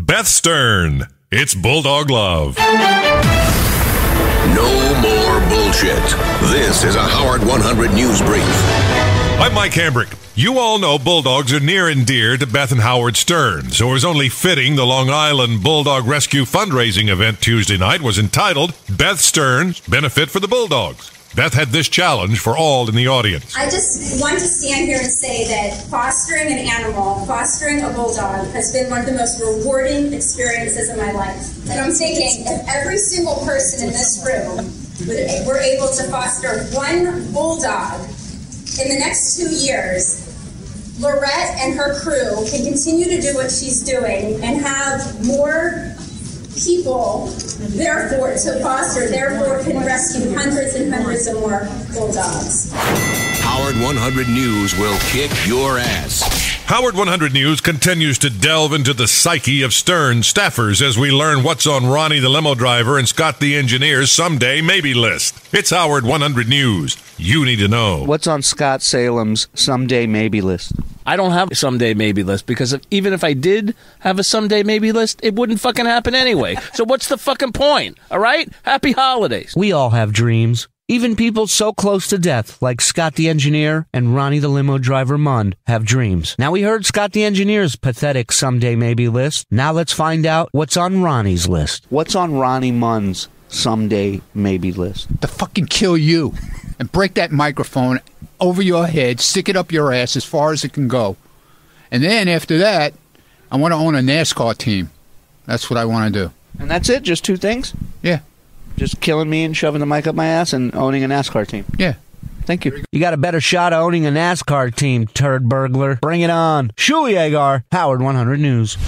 Beth Stern. It's Bulldog Love. No more bullshit. This is a Howard 100 News Brief. I'm Mike Hambrick. You all know Bulldogs are near and dear to Beth and Howard Stern, so it was only fitting the Long Island Bulldog Rescue fundraising event Tuesday night was entitled Beth Stern's Benefit for the Bulldogs. Beth had this challenge for all in the audience. I just want to stand here and say that fostering an animal, fostering a bulldog, has been one of the most rewarding experiences of my life. And I'm thinking, if every single person in this room were able to foster one bulldog in the next 2 years, Lorette and her crew can continue to do what she's doing and have more people, therefore, to foster, therefore can rescue hundreds and hundreds of more bulldogs. Howard 100 News will kick your ass. Howard 100 News continues to delve into the psyche of Stern staffers as we learn what's on Ronnie the limo driver and Scott the engineer's someday maybe list. It's Howard 100 News. You need to know. What's on Scott Salem's someday maybe list? I don't have a someday maybe list because even if I did have a someday maybe list, it wouldn't fucking happen anyway. So what's the fucking point? All right? Happy holidays. We all have dreams. Even people so close to death, like Scott the engineer and Ronnie the limo driver Mund, have dreams. Now we heard Scott the engineer's pathetic someday maybe list. Now let's find out what's on Ronnie's list. What's on Ronnie Mund's someday maybe list? To fucking kill you and break that microphone over your head, stick it up your ass as far as it can go. And then after that, I want to own a NASCAR team. That's what I want to do. And that's it? Just two things? Yeah. Just killing me and shoving the mic up my ass and owning a NASCAR team. Yeah. Thank you. You got a better shot at owning a NASCAR team, turd burglar. Bring it on. Shuli Agar, Howard 100 News.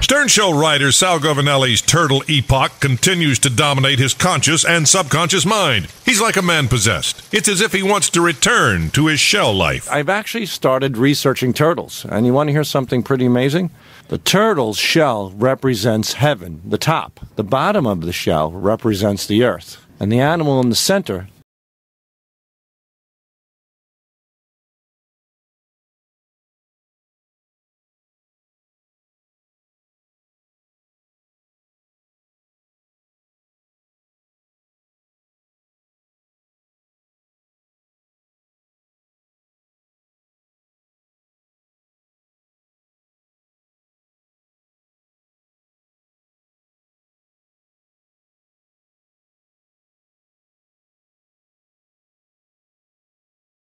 Stern Show writer Sal Govanelli's Turtle Epoch continues to dominate his conscious and subconscious mind. He's like a man possessed. It's as if he wants to return to his shell life. I've actually started researching turtles, and you want to hear something pretty amazing? The turtle's shell represents heaven, the top. The bottom of the shell represents the earth. And the animal in the center